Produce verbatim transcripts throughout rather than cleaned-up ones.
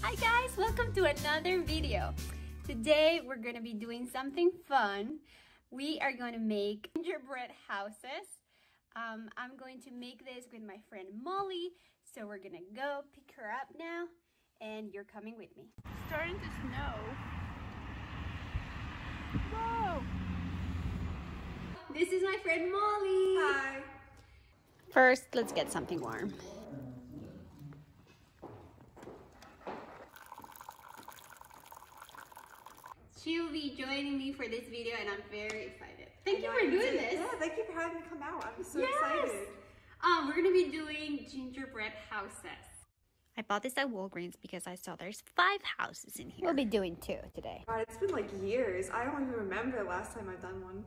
Hi guys, welcome to another video. Today we're gonna be doing something fun. We are gonna make gingerbread houses. Um, I'm going to make this with my friend Molly. So we're gonna go pick her up now and you're coming with me. It's starting to snow. Whoa! This is my friend Molly. Hi. First, let's get something warm. She'll be joining me for this video and I'm very excited. Thank you for doing this. Yeah, thank you for having me come out. I'm so excited. Um, we're gonna be doing gingerbread houses. I bought this at Walgreens because I saw there's five houses in here. We'll be doing two today. God, it's been like years. I don't even remember the last time I've done one.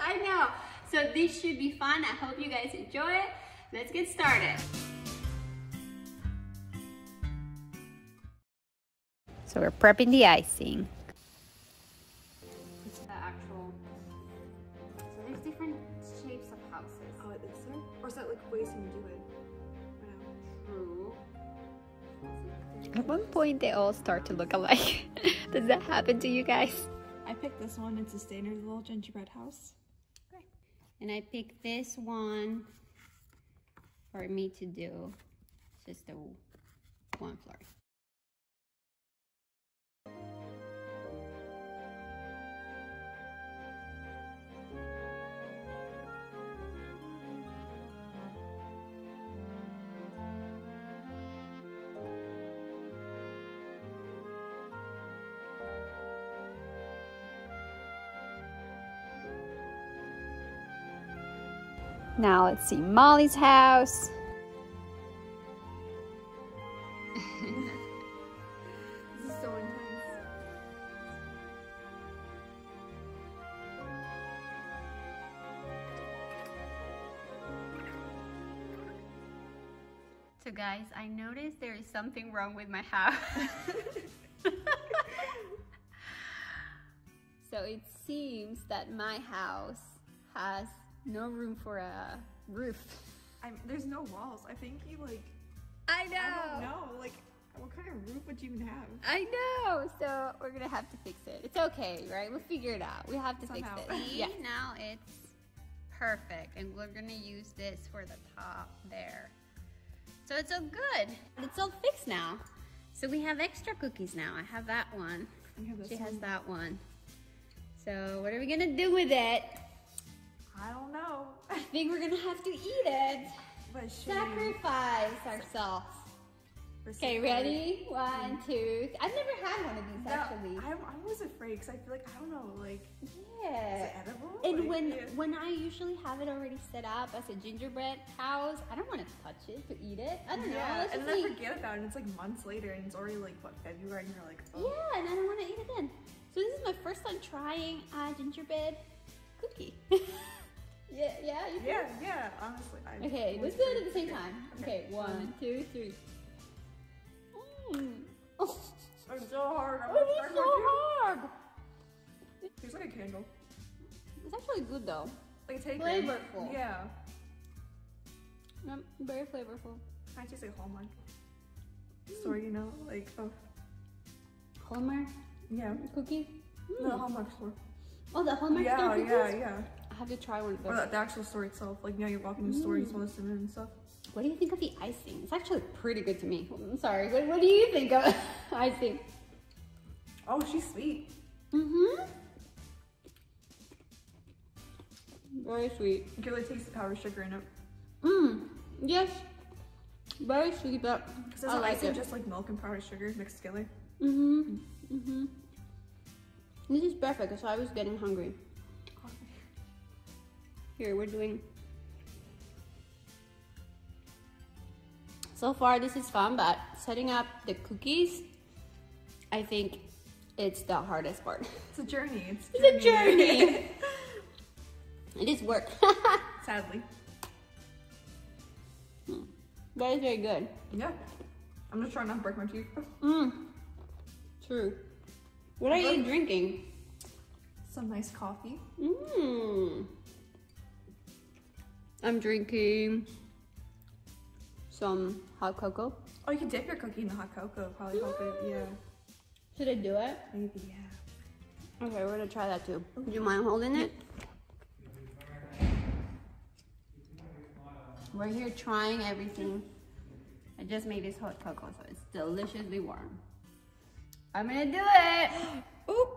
I know. So this should be fun. I hope you guys enjoy it. Let's get started. So we're prepping the icing. Or is that like ways you can do it? Wow. True. At one point they all start to look alike. Does that happen to you guys? I picked this one. It's a standard little gingerbread house. Okay. And I picked this one for me to do just the one floor. Now let's see Molly's house. This is so intense. So guys, I noticed there is something wrong with my house. So it seems that my house has no room for a roof. I'm, there's no walls. I think you like... I know! I don't know. Like, what kind of roof would you even have? I know! So, we're gonna have to fix it. It's okay, right? We'll figure it out. We have to Somehow. fix it. Yeah. Now it's perfect. And we're gonna use this for the top there. So, it's all good. It's all fixed now. So, we have extra cookies now. I have that one. I have this she one. has that one. So, what are we gonna do with it? I don't know. I think we're gonna have to eat it. But Sacrifice ourselves. Okay, ready? One, two. Th I've never had one of these no, actually. I, I was afraid because I feel like I don't know, like yeah. Is it edible? And like, when yeah. when I usually have it already set up as a gingerbread house, I don't want to touch it to eat it. I don't yeah. know. And then I forget about it. It's like months later, and it's already like what February, and you're like, oh. Yeah, and I don't want to eat it again. So this is my first time trying a gingerbread cookie. Yeah, yeah, you yeah, can. yeah, honestly. I okay, let's do it at the same time. Okay, okay one, two, three. Mm. Oh. It's so hard. I'm it is so hard. It tastes like a candle. It's actually good though. Like it's flavorful. Yeah. Um, very flavorful. I just say Hallmark. Mm. Story, you know, like oh. Hallmark? Yeah. Cookie? Mm. The Hallmark store. Oh, the Hallmark yeah, store. Yeah, yeah, yeah. I have to try one of those. Or the actual store itself, like now you're walking the store, mm. you smell the cinnamon and stuff. What do you think of the icing? It's actually pretty good to me. I'm sorry, what, what do you think of icing? Oh, she's sweet. Mm-hmm. Very sweet. You can really taste the powdered sugar in it. Mmm, yes. Very sweet, but I like icing it. Just like milk and powdered sugar mixed together. Mm-hmm, mm-hmm. This is perfect, because I was getting hungry. Here, we're doing... So far, this is fun, but setting up the cookies, I think it's the hardest part. It's a journey. It's, it's journey. a journey. It is work. Sadly. Mm. That is very good. Yeah. I'm just trying not to break my teeth. Mm. True. What are you drinking? Some nice coffee. Mmm. I'm drinking some hot cocoa. Oh, you can dip your cookie in the hot cocoa. Probably help it. Yeah. Should I do it? Maybe, yeah. Okay, we're gonna try that too. Okay. Do you mind holding it? We're here trying everything. I just made this hot cocoa, so it's deliciously warm. I'm gonna do it. Ooh.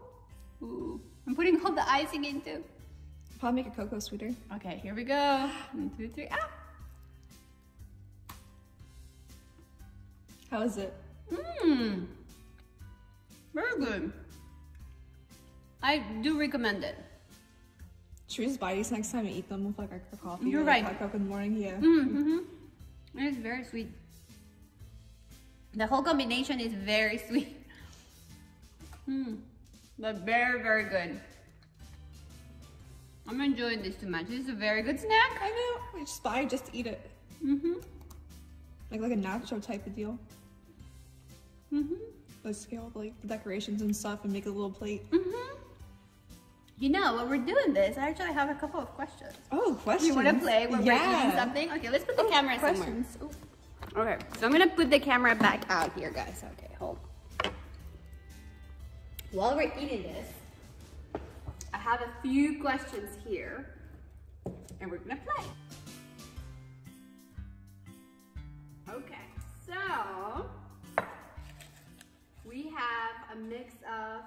Ooh. I'm putting all the icing in too. Probably make a cocoa sweeter. Okay, here we go. One, two, three, ah! How is it? Mmm. Very good. I do recommend it. Should we just buy these next time and eat them with like our coffee? You're right. Hot cocoa in the morning, yeah. Mm-hmm. It's very sweet. The whole combination is very sweet. Mmm. But very, very good. I'm enjoying this too much. This is a very good snack. I know. We just buy just to eat it. Mm-hmm. Like like a nacho type of deal. Mm-hmm. Let's scale like the decorations and stuff and make a little plate. Mm-hmm. You know, while we're doing this, I actually have a couple of questions. Oh, questions. You want to play when yeah. we're eating something? Okay, let's put the oh, camera questions. somewhere. Oh. Okay, so I'm going to put the camera back out here, guys. Okay, hold. While we're eating this, I have a few questions here, and we're going to play. Okay, so we have a mix of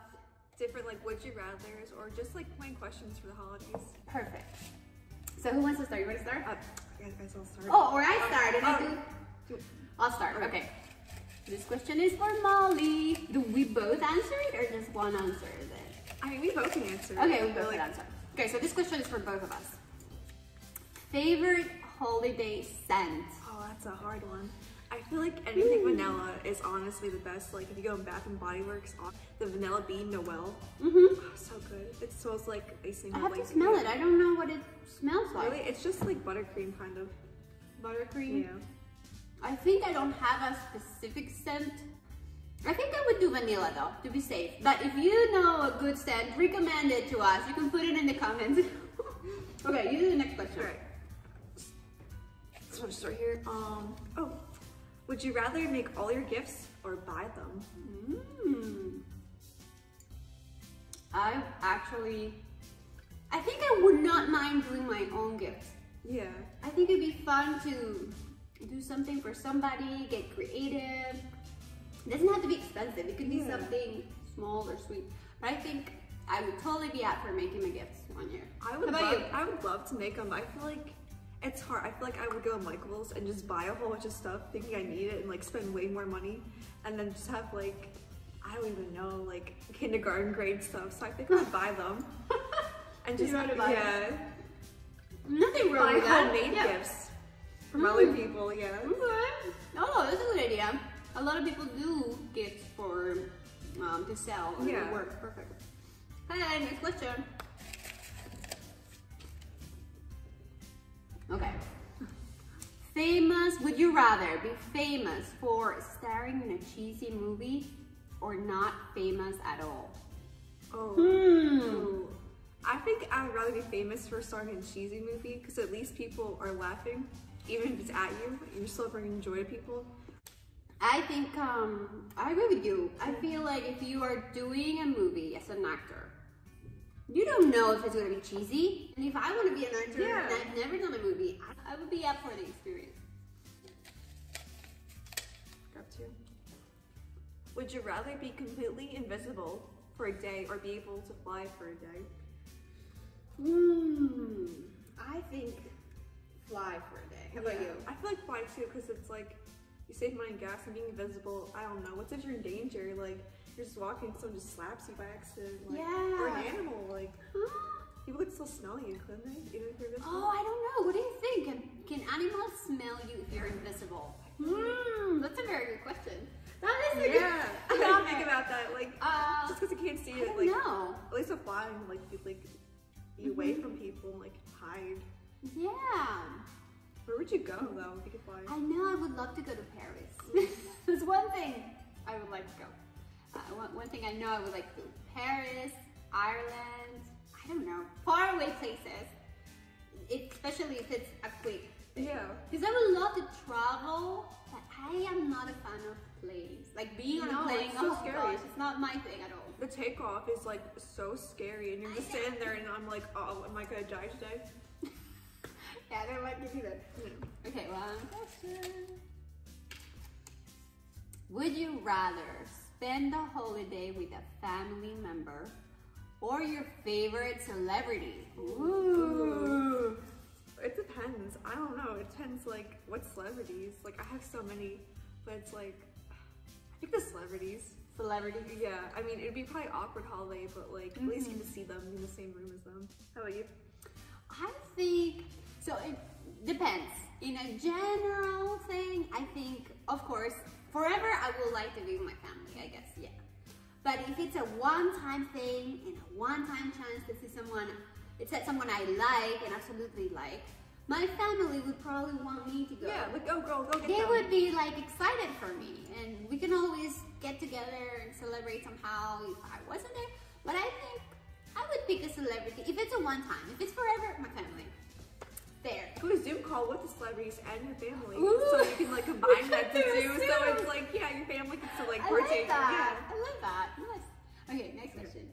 different like would you rathers or just like plain questions for the holidays. Perfect. So who wants to start? You want to start? Uh, I guess I'll start. Oh, or I start. And oh. I do... I'll start. Okay. This question is for Molly. Do we both answer it or just one answer is it? I mean, we both can answer. Okay, we both like... can answer. Okay, so this question is for both of us. Favorite holiday scent? Oh, that's a hard one. I feel like anything mm. vanilla is honestly the best. Like if you go in Bath and Body Works, the vanilla bean Noel. Mm-hmm. Oh, so good. It smells like a single. I have to smell it. I don't know what it smells like. Really, it's just like buttercream kind of. Buttercream. Yeah. I think I don't have a specific scent. I think I would do vanilla though, to be safe. But if you know a good scent, recommend it to us. You can put it in the comments. Okay, you do the next question. All right. So I'll start here. Um. Oh. Would you rather make all your gifts or buy them? Mm. I actually, I think I would not mind doing my own gifts. Yeah. I think it'd be fun to do something for somebody, get creative. It doesn't have to be expensive. It could be yeah. something small or sweet. But I think I would totally be out for making my gifts one year. I would How about love, you? I would love to make them. I feel like it's hard. I feel like I would go to Michael's and just buy a whole bunch of stuff thinking I need it and like spend way more money and then just have like, I don't even know, like kindergarten grade stuff. So I think I would buy them and just, you know, buy yeah. Them. Nothing wrong with that. Buy homemade yeah. gifts from mm. other people, yeah. Okay. Oh, that's a good idea. A lot of people do gifts for, um, to sell and yeah. work. Perfect. Hey, next question. Okay. Famous, would you rather be famous for starring in a cheesy movie or not famous at all? Oh. Hmm. I think I'd rather be famous for starring in a cheesy movie because at least people are laughing. Even if it's at you, you're still bringing joy to people. I think, um, I agree with you. I feel like if you are doing a movie as an actor, you don't know if it's going to be cheesy. And if I want to be an actor yeah. and I've never done a movie, I would be up for the experience. Grab two. Would you rather be completely invisible for a day or be able to fly for a day? Hmm. I think fly for a day. How about yeah. you? I feel like fly too because it's like you save money and gas and being invisible. I don't know. What's if you're in danger? Like, you're just walking, someone just slaps you by accident, like, yeah. or an animal, like, huh? People could still smell you, couldn't they? Even if you're invisible? Oh, I don't know, what do you think? Can, can animals smell you if you're invisible? Hmm, that's a very good question. That is a yeah. good I okay. think about that, like, uh, just because you can't see I it, like, know. At least with flying, like, you'd, like, be mm-hmm. away from people and, like, hide. Yeah. Where would you go, though, if you could fly? I know, I would love to go to Paris. There's one thing I would like to go. Uh, one, one thing I know I would like to do, Paris, Ireland, I don't know, far away places, it, especially if it's a quick Yeah. Because I would love to travel, but I am not a fan of planes. Like being on no, a plane, so oh scary. Gosh, it's not my thing at all. The takeoff is like so scary and you're just standing there and I'm like, oh, am I gonna die today? Yeah, I don't like to do that. Okay, well, question. Would you rather spend a holiday with a family member or your favorite celebrity? Ooh. Ooh. It depends. I don't know. It depends, like, what celebrities. Like, I have so many, but it's like, I think the celebrities. Celebrities? Yeah. I mean, it'd be probably an awkward holiday, but like, mm-hmm. at least you get to see them in the same room as them. How about you? I think, so it depends. In a general thing, I think, of course, forever I would like to be with my family, I guess, yeah. But if it's a one-time thing and a one-time chance to see someone, it's that someone I like and absolutely like, my family would probably want me to go. Yeah, like, oh, girl, go get They them. would be, like, excited for me, and we can always get together and celebrate somehow if I wasn't there, but I think I would pick a celebrity if it's a one time. If it's forever, my family. There. Do a Zoom call with the celebrities and your family. Ooh. So you can like combine that to do. So it's like, yeah, your family can still like partake. I love that. Yeah. I love that. Nice. Okay, next question.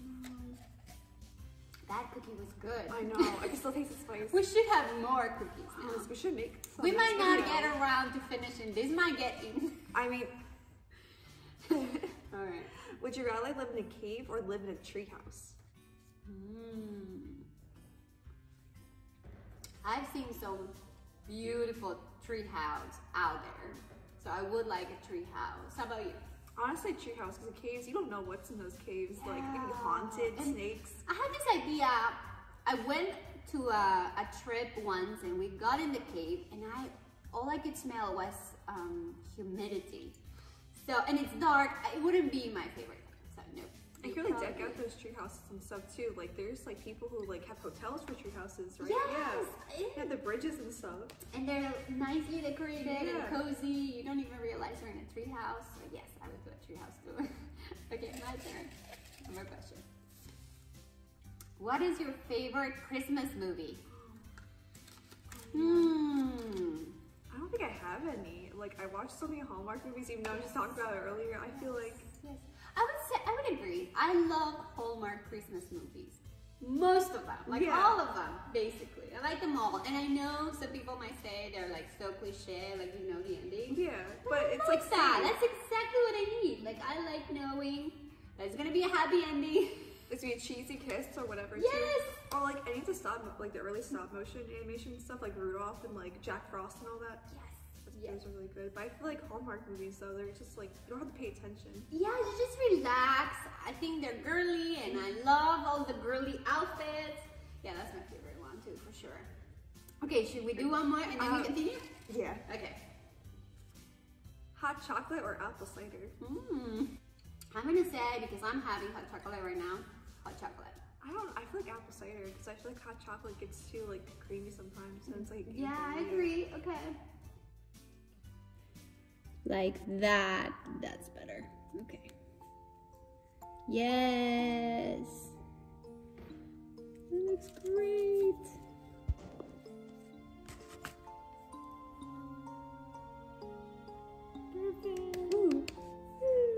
Mm. That cookie was good. I know. I can still taste the spice. We should have more cookies now. Yes, we should make some. We might not get around to finishing. This might get eaten. I mean. All right. Would you rather live in a cave or live in a treehouse? Mm. I've seen some beautiful treehouse out there, so I would like a treehouse. How about you? Honestly, treehouse, because the caves, you don't know what's in those caves. Yeah. Like, it can be haunted, and snakes. I had this idea. I went to a, a trip once, and we got in the cave, and I all I could smell was um, humidity. So, and it's dark, it wouldn't be my favorite, so no. I hear like deck out those tree houses and stuff too. Like there's like people who like have hotels for tree houses, right? Yes, yeah. Yeah, the bridges and stuff. And they're nicely decorated yeah. and cozy. You don't even realize you're in a tree house. So yes, I would do a tree house too. Okay, my turn. One more question. What is your favorite Christmas movie? Hmm. I don't think I have any. Like, I watched so many Hallmark movies, even though yes. I just talked about it earlier. I feel like... Yes. I would say, I would agree. I love Hallmark Christmas movies. Most of them. Like, yeah. all of them, basically. I like them all. And I know some people might say they're, like, so cliche, like, you know the ending. Yeah, but, but it's like that. Same. That's exactly what I need. Like, I like knowing that it's gonna be a happy ending. It's gonna be a cheesy kiss or whatever. Yes! Too. Or like any of the stop, like the early stop motion animation stuff, like Rudolph and like Jack Frost and all that. Yes. Yes. Those are really good. But I feel like Hallmark movies though, they're just like, you don't have to pay attention. Yeah, you just relax. I think they're girly and I love all the girly outfits. Yeah, that's my favorite one too, for sure. Okay, should we do one more and then um, we continue? Yeah. Okay. Hot chocolate or apple cider? Mmm. I'm gonna say, because I'm having hot chocolate right now, hot chocolate. I don't, I feel like apple cider, because I feel like hot chocolate gets too like creamy sometimes, so it's like... Yeah, I agree, it. Okay. Like that, that's better, okay. Yes! It looks great!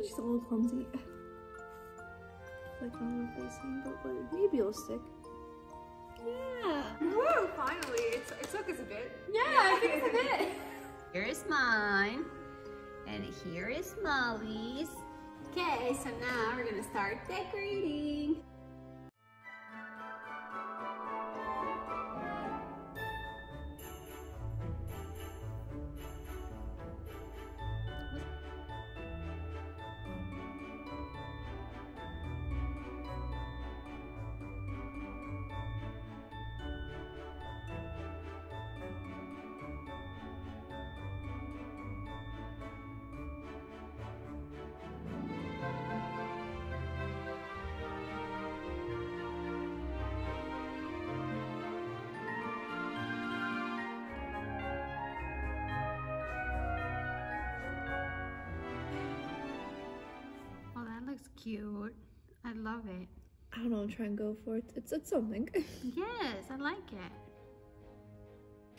She's a little clumsy. Like on the facing, but like, maybe it'll stick. Yeah. Woo! Finally, it's, it took us a bit. Yeah, yeah. I think it's a bit. Here is mine, and here is Molly's. Okay, so now we're gonna start decorating. I I love it. I don't know, I'm trying to go for it. It's, it's something. Yes, I like it.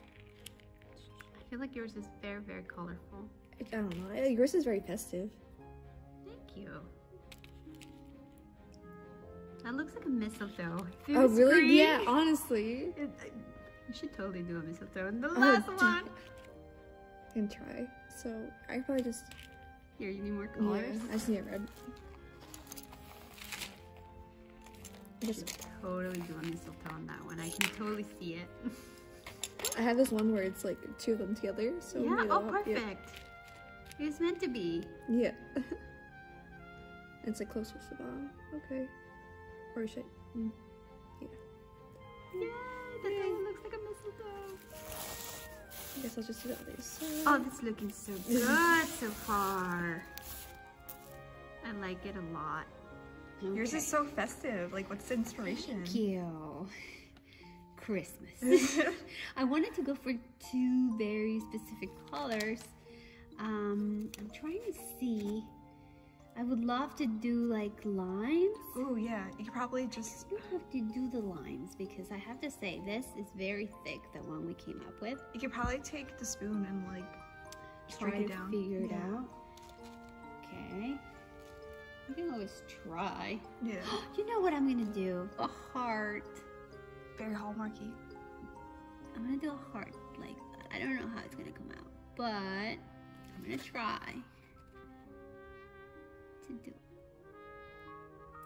I feel like yours is very, very colorful. I don't know. Yours is very festive. Thank you. That looks like a mistletoe. It oh, really? Free. Yeah, honestly. It, it, you should totally do a mistletoe. And the last oh, one. And try. So, I probably just... Here, you need more colors? Yeah, I just need it red. I just totally do a mistletoe on that one. I can totally see it. I have this one where it's like two of them together. So yeah, oh, perfect. Yeah. It's meant to be. Yeah. It's like closer to the bottom. Okay. Or should I? Mm. Yeah. Yay! That Yay. thing looks like a mistletoe. I guess I'll just do the other side. Oh, that's looking so good so far. I like it a lot. Okay. Yours is so festive. Like, what's the inspiration? Thank you. Christmas. I wanted to go for two very specific colors. Um, I'm trying to see. I would love to do like lines. Oh yeah, you probably just... You have to do the lines because I have to say this is very thick, the one we came up with. You could probably take the spoon and like try it down. Try to figure it yeah. out. Okay. You can always try. Yeah. You know what I'm gonna do? A heart. Very Hallmarky. I'm gonna do a heart like that. I don't know how it's gonna come out, but I'm gonna try. To do.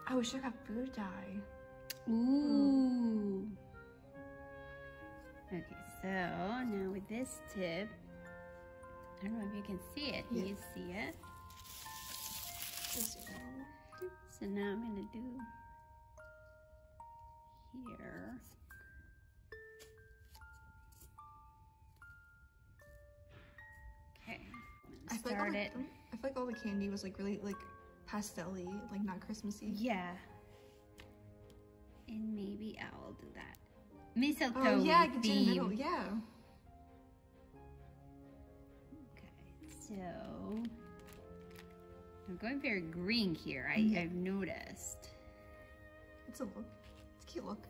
I wish I got bird dye. Ooh. Okay, so now with this tip, I don't know if you can see it. Can yeah. you see it? So now I'm gonna do here. Okay. I feel, like the, I feel like all the candy was like really like pastel-y, like not Christmassy. Yeah. And maybe I'll do that. Mistletoe. Oh yeah, I can do the middle, yeah. Okay, so I'm going very green here, I, yeah. I've noticed. It's a look. It's a cute look.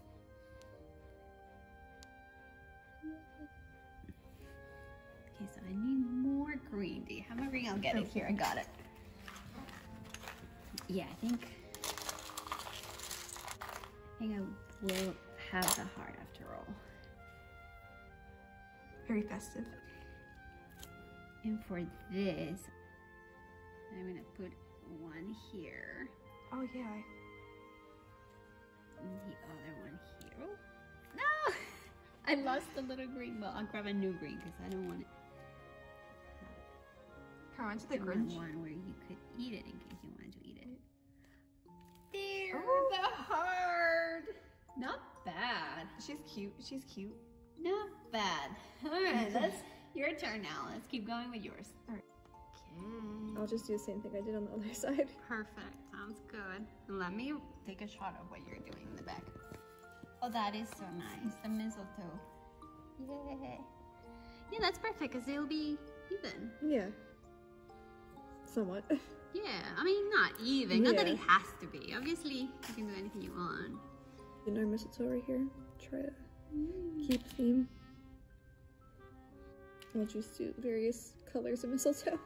Okay, so I need more green. Do you have a ring? I'll get it here. I got it. Yeah, I think I think I will have the heart after all. Very festive. And for this, I'm gonna put one here. Oh yeah. And the other one here. No! I lost the little green. Well, I'll grab a new green because I don't want it. I the Grinch. One where you could eat it in case you wanted to eat it. There, oh. The heart. Not bad. She's cute. She's cute. Not bad. All right, that's your turn now. Let's keep going with yours. All right. Okay. I'll just do the same thing I did on the other side. Perfect. Sounds good. Let me take a shot of what you're doing in the back. Oh, that is so nice. The mistletoe. Yeah. Yeah, that's perfect because it'll be even. Yeah. Somewhat. Yeah, I mean, not even. Yeah. Not that it has to be. Obviously, you can do anything you want. You know, mistletoe right here. Try to mm. keep theme. I'll just do various colors of mistletoe.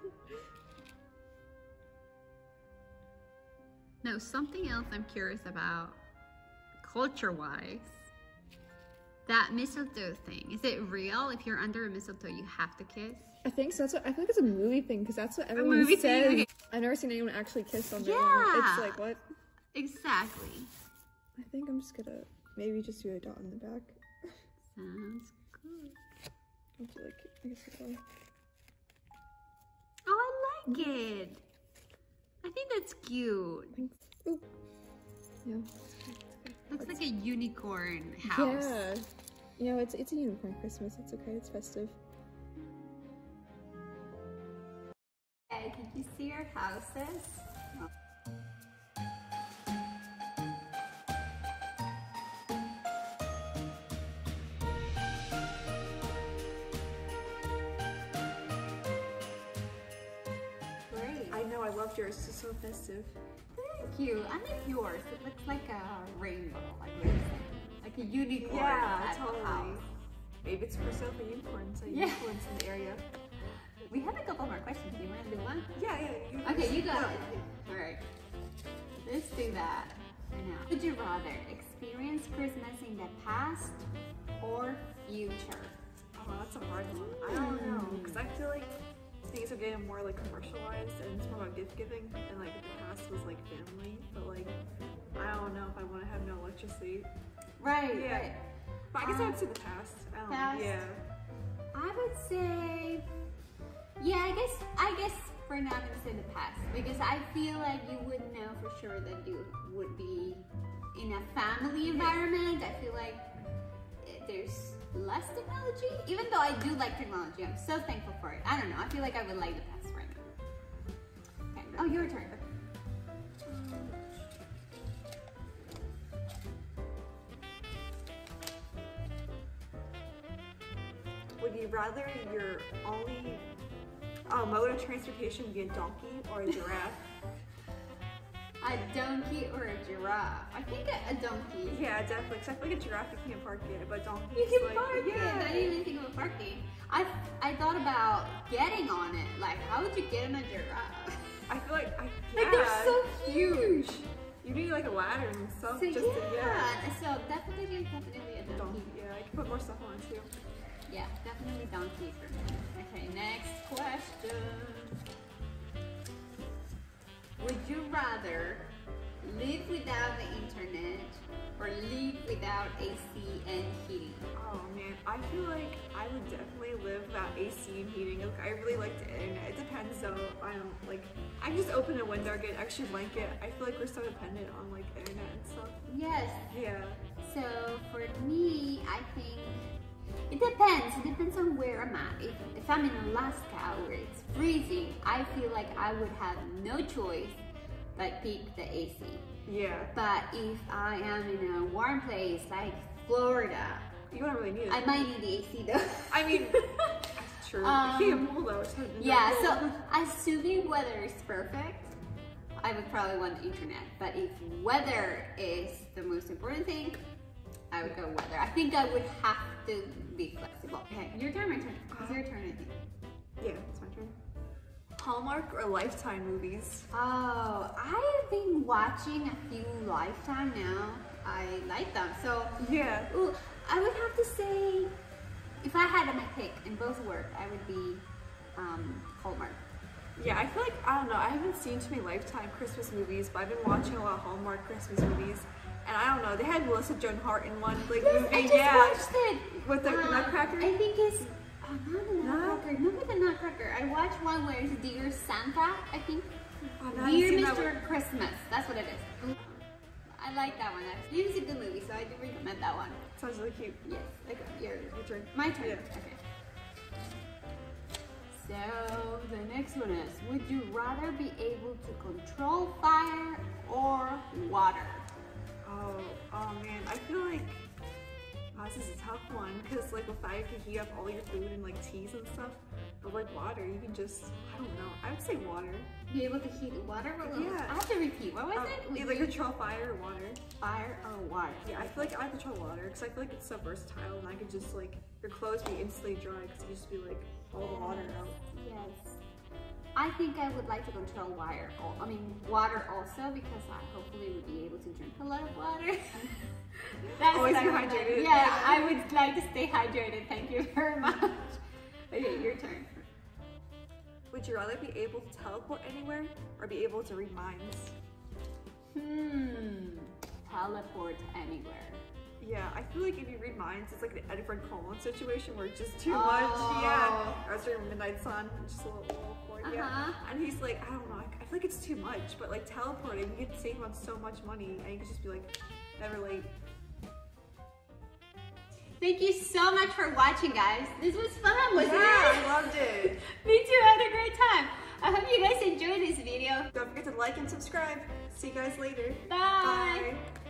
Now, something else I'm curious about, culture-wise, that mistletoe thing. Is it real? If you're under a mistletoe, you have to kiss? I think so. That's what, I feel like it's a movie thing because that's what everyone a movie says. Thing, okay. I've never seen anyone actually kiss on their own. It's like, what? Exactly. I think I'm just gonna maybe just do a dot in the back. Sounds good. I feel like I guess it's fun. Oh, I like it. I think that's cute. Thanks. Ooh. Yeah. Looks like a unicorn house. Yeah. You know, it's, it's a unicorn Christmas. It's okay. It's festive. Hey, did you see our houses? Oh. Great. I know. I loved yours. It's so festive. Thank cute. I like yours. It looks like a rainbow, like like a unicorn. Yeah, totally. House. Maybe it's for Sophie unicorns. So yeah. Unicorns in the area. We have a couple more questions. Do you want to do one? Yeah, yeah. You okay, you go. All right. Let's do that now. Would you rather experience Christmas in the past or future? Oh, that's a hard one. I don't know, because I feel like things are getting more like commercialized and it's more about gift giving, and like the past was like family, but like I don't know if I want to have no electricity. Right. Yeah. Right. But I guess um, I would say the past. I don't past. Know. Yeah. I would say. Yeah, I guess I guess for now I'm gonna say the past, because I feel like you would know for sure that you would be in a family environment. I feel like there's less technology, even though I do like technology. I'm so thankful for it. I don't know. I feel like I would like the past right now. Okay. Oh, your turn. Would you rather your only Um, mode of transportation be a donkey or a giraffe? A donkey or a giraffe? I think a, a donkey. Yeah, definitely. Because I feel like a giraffe, you can't park it, but a donkey you can like, park yeah. it. I didn't even think about parking. I I thought about getting on it. Like, how would you get on a giraffe? I feel like I yeah, like they're so huge. huge. You need like a ladder and stuff. So, just yeah. To, yeah. So definitely, definitely a donkey. donkey. Yeah, I can put more stuff on too. Yeah, definitely donkey for me. Okay, next question. Would you rather live without the internet or live without A C and heating? Oh man, I feel like I would definitely live without A C and heating. Like, I really like the internet. It depends though. I don't like. I can just open a window, get an extra blanket. I feel like we're so dependent on like internet and stuff. Yes. Yeah. So for me, I think. It depends. It depends on where I'm at. If, if I'm in Alaska where it's freezing, I feel like I would have no choice but pick the A C. Yeah. But if I am in a warm place like Florida, you don't really need it. I might need the A C though. I mean, that's true. Um, you can't pull those. Yeah. So assuming weather is perfect, I would probably want the internet. But if weather is the most important thing, I would go weather. I think I would have to be flexible. Okay, your turn, my turn. It's your turn, I think. Yeah, it's my turn. Hallmark or Lifetime movies? Oh, I've been watching a few Lifetime now. I like them, so. Yeah. Ooh, I would have to say, if I had my pick and both work, I would be um, Hallmark. Yeah, I feel like, I don't know, I haven't seen too many Lifetime Christmas movies, but I've been watching a lot of Hallmark Christmas movies. And I don't know, they had Melissa Joan Hart in one like yes, movie. I just yeah. watched it. With the um, Nutcracker? I think it's oh, not the Nutcracker. No? Remember the Nutcracker? I watched one where it's Dear Santa, I think. Oh, Dear Mister That Christmas. That's what it is. I like that one. It was a good movie, so I do recommend that one. Sounds really cute. Yes. Okay. Your, your turn. My turn. Yeah. Okay. So the next one is: would you rather be able to control fire or water? Oh, oh man, I feel like oh, this is a tough one, because like with fire you can heat up all your food and like teas and stuff, but like water you can just, I don't know, I would say water. Be able to heat water? What yeah. Was, I have to repeat, what was um, it? Either you control fire or water. Fire or water. Yeah, I feel like I control water, because I feel like it's so versatile and I could just like, your clothes be instantly dry because you just be like, all the water out. Yes. I think I would like to control wire, I mean water also, because I hopefully would be able to drink a lot of water. That's always hydrated. Yeah, yeah, I would like to stay hydrated, thank you very much. Okay, your turn. Would you rather be able to teleport anywhere or be able to read minds? Hmm, teleport anywhere. Yeah, I feel like if you read minds, it's like the Edward Cullen situation where it's just too oh. much, yeah. Or it's during Midnight Sun, just a little, little forward, uh-huh. yeah. And he's like, I don't know, I feel like it's too much, but like teleporting, you could save on so much money and you could just be like, never late. Thank you so much for watching, guys. This was fun, wasn't yeah, it? I loved it. Me too, I had a great time. I hope you guys enjoyed this video. Don't forget to like and subscribe. See you guys later. Bye. Bye.